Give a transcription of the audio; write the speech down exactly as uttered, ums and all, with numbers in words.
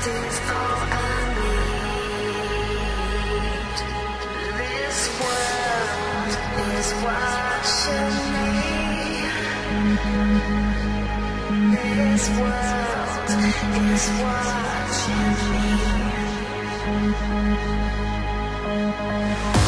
Watching me.